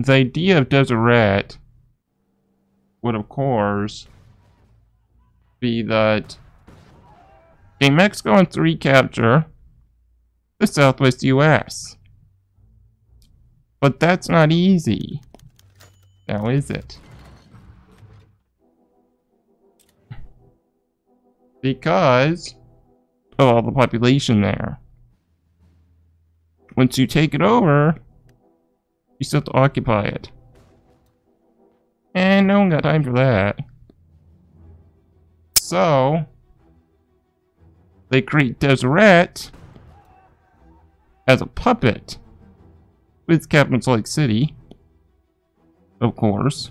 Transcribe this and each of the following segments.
The idea of Deseret would, of course, be that Mexico wants to recapture the Southwest U.S. But that's not easy, now is it? Because of all the population there. Once you take it over, you still have to occupy it. And no one got time for that. So they create Deseret as a puppet with Captain Salt Lake City, of course.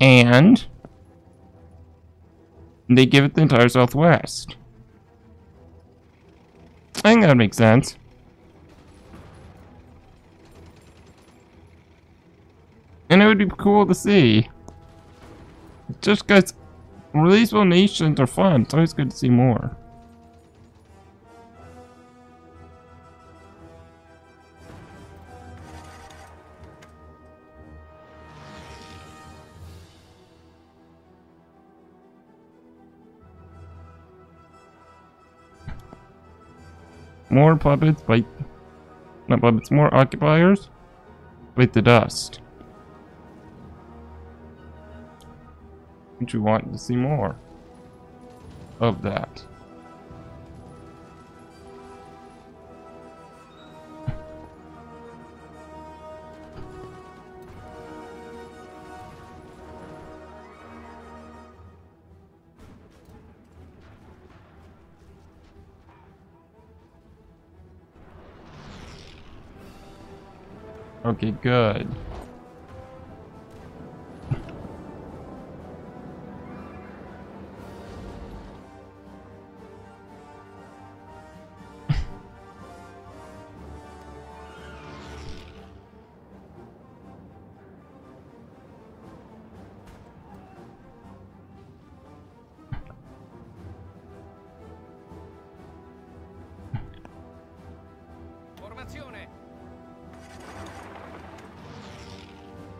And they give it the entire Southwest. I think that makes sense. And it would be cool to see. Just because releasable nations are fun, it's always good to see more. More puppets bite, not puppets, more occupiers bite the dust. Don't you want to see more of that? Okay, good.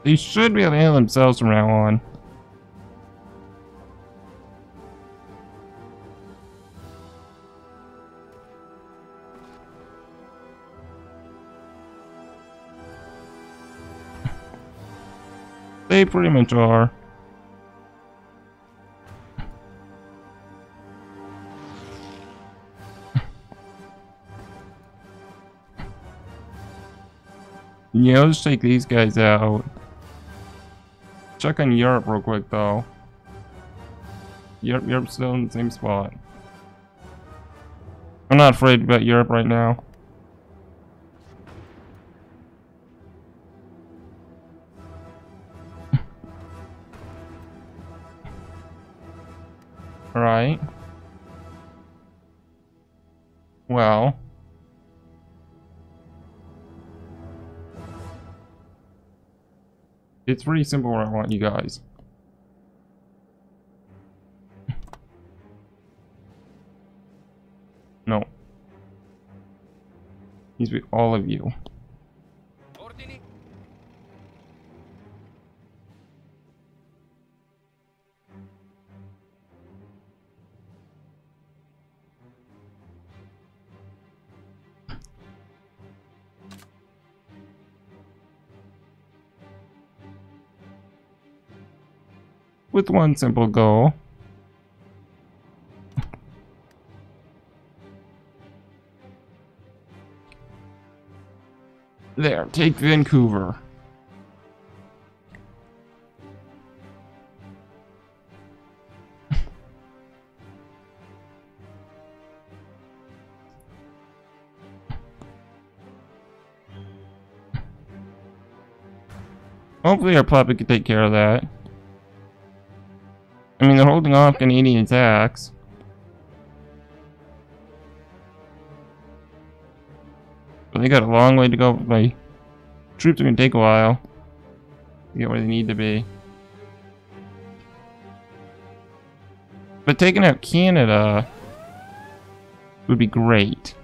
They should be able to handle themselves from now on. They pretty much are. Yeah, let's take these guys out. Check on Europe real quick though. Europe's still in the same spot. I'm not afraid about Europe right now. Right. Well. It's pretty simple where I want you guys. No. Needs to be all of you. With one simple goal. There, take Vancouver. Hopefully our puppet can take care of that. I mean, they're holding off Canadian attacks. But they got a long way to go. My troops are going to take a while to get where they need to be. But taking out Canada would be great.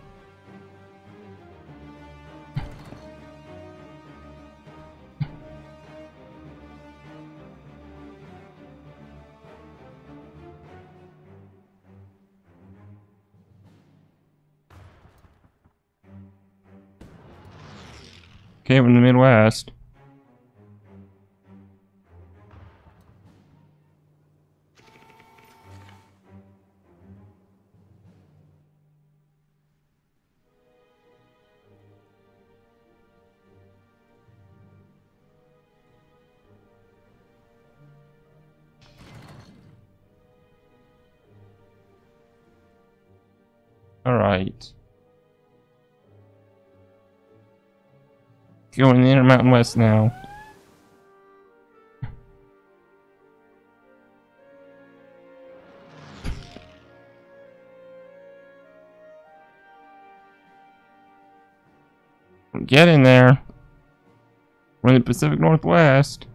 Came from the Midwest. All right. Going the Intermountain West now. I'm getting there. We're in the Pacific Northwest.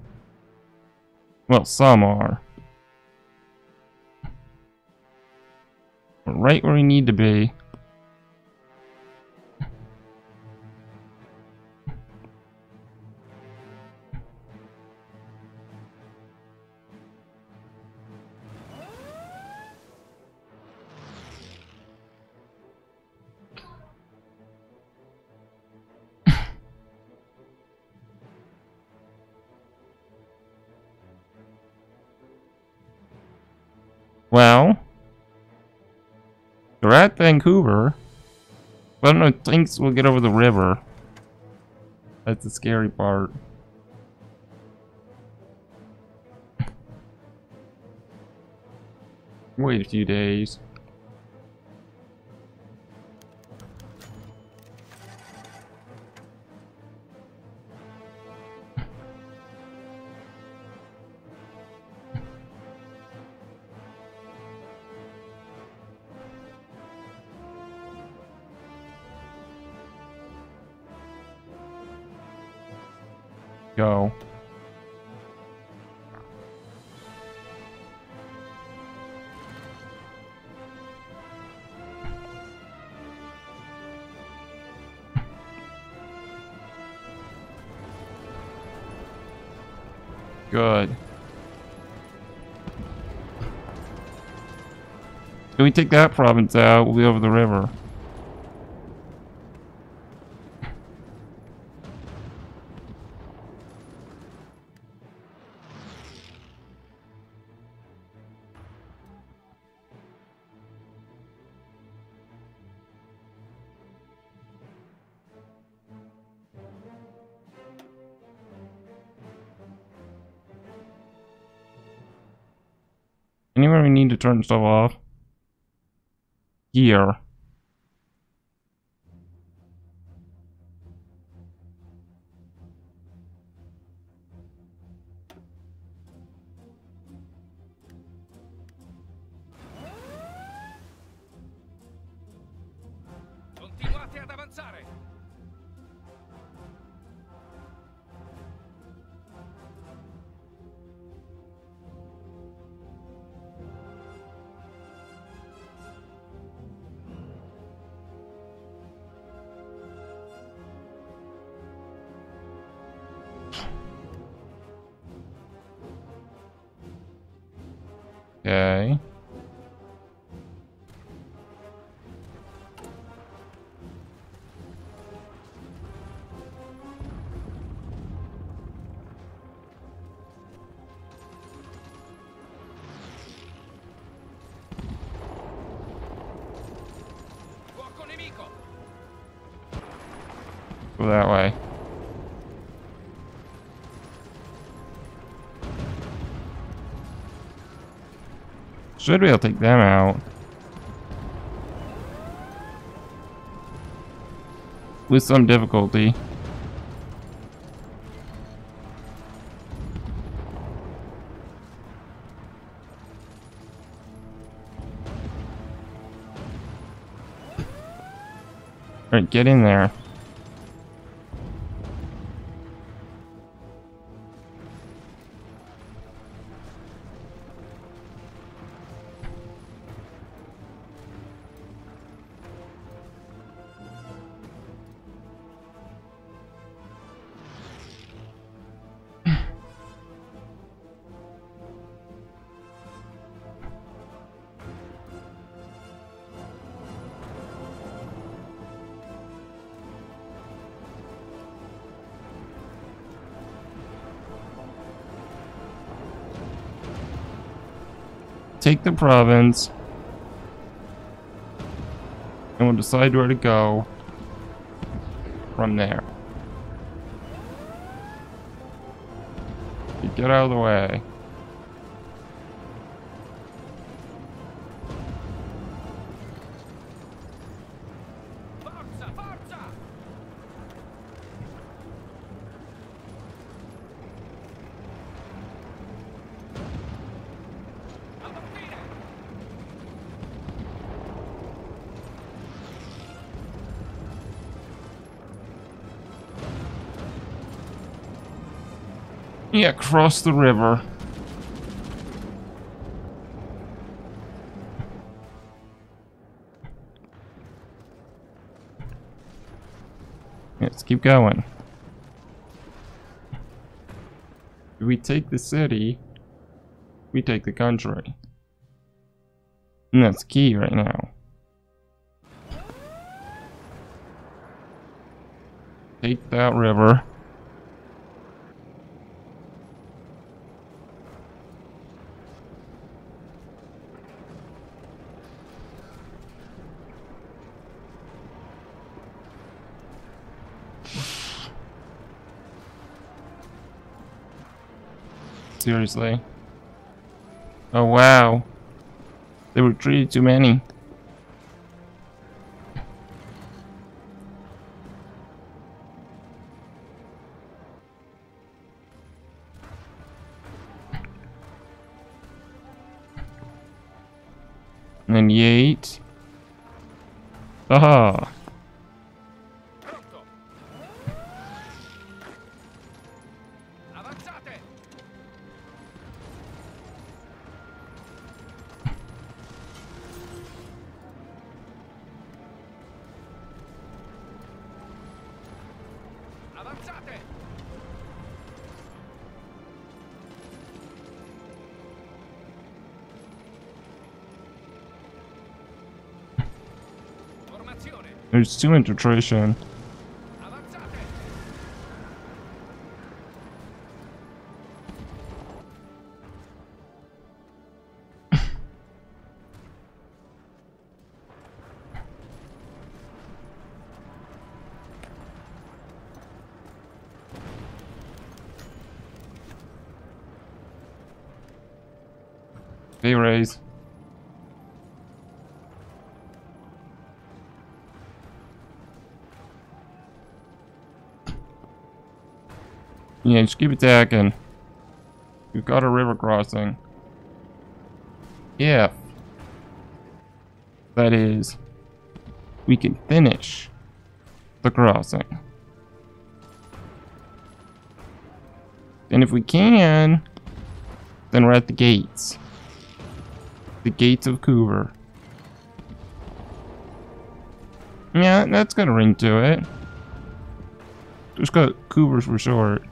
Well, some are. We're right where we need to be. Well, they're at Vancouver, but I don't know, Thinks we'll get over the river. That's the scary part. Wait a few days. Go. Good. If we take that province out, we'll be over the river. Anywhere we need to turn stuff off. Here. Continuate ad avanzare. Okay. Go that way. Should be able to take them out. With some difficulty. Alright, get in there. take the province. And we'll decide where to go from there. You get out of the way. Yeah, cross the river. Let's keep going. We take the city, we take the country. And that's key right now. Take that river. Seriously. Oh wow. They retreated too many. And then Yate. Aha. There's too much attrition. They raise. Yeah, just keep attacking. We've got a river crossing. Yeah. That is, we can finish the crossing. And if we can, then we're at the gates. The gates of Coover. Yeah, that's got a ring to it. Just got Coovers for short.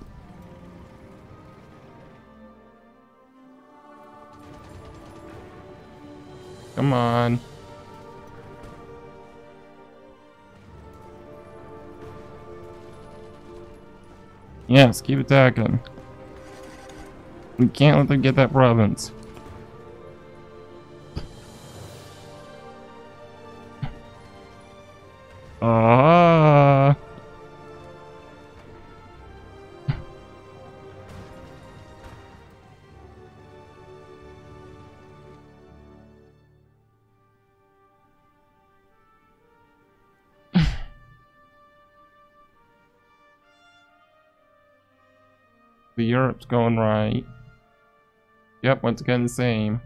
Come on. Yes, keep attacking. We can't let them get that province. Ah. The Europe's going right. Yep, once again the same.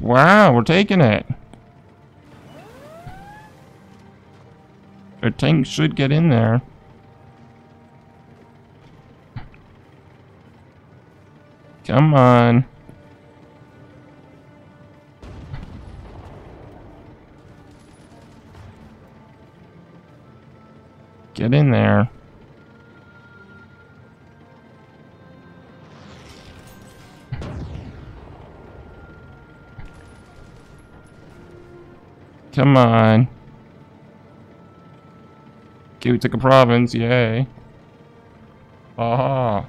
Wow, we're taking it. A tank should get in there. Come on. Get in there. Come on. Okay, we took a province, yay. Aha.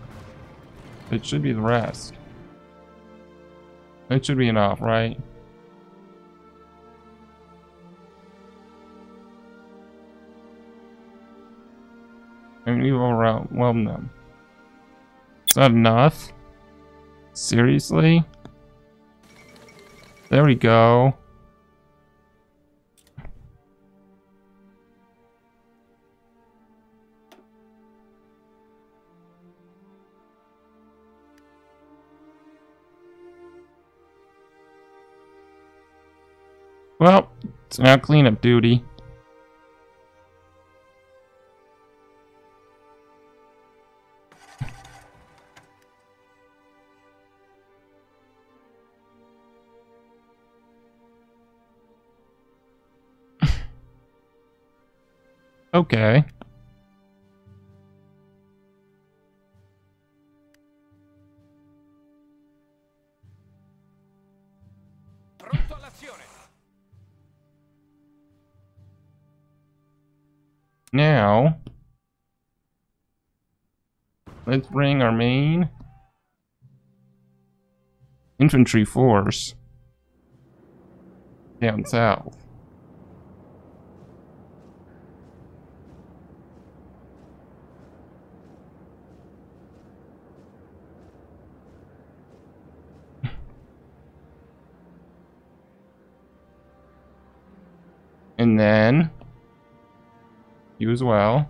It should be the rest. It should be enough, right? And we've overwhelmed them. It's not enough. Seriously? There we go. Well, it's now cleanup duty. Okay. Now, let's bring our main infantry force down south. And then you as well.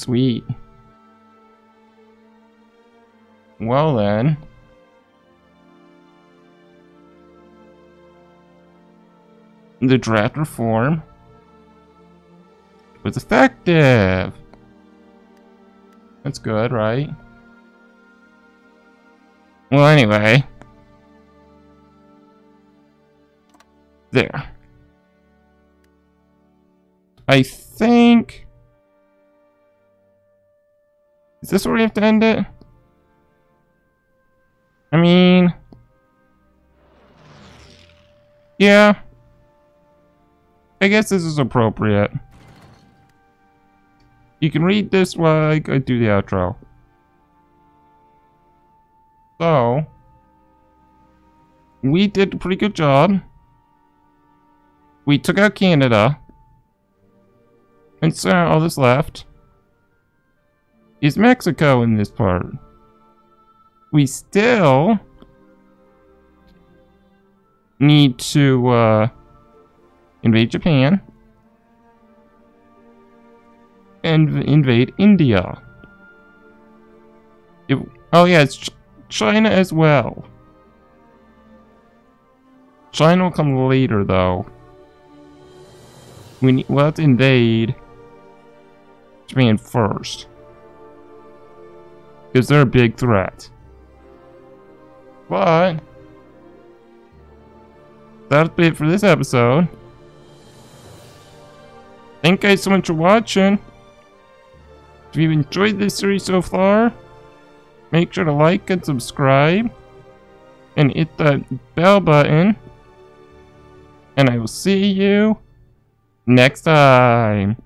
Sweet. Well then. The draft reform was effective. That's good, right? Well, anyway. There. I think... Is this where we have to end it? I mean... Yeah. I guess this is appropriate. You can read this while I do the outro. So... We did a pretty good job. We took out Canada. And so all that's left is Mexico in this part. We still need to invade Japan and invade India. Oh yeah, it's China as well. China will come later though. We'll have to invade Japan first. Because they're a big threat. But that'll be it for this episode. Thank you guys so much for watching. If you've enjoyed this series so far, make sure to like and subscribe and hit the bell button. and I will see you next time.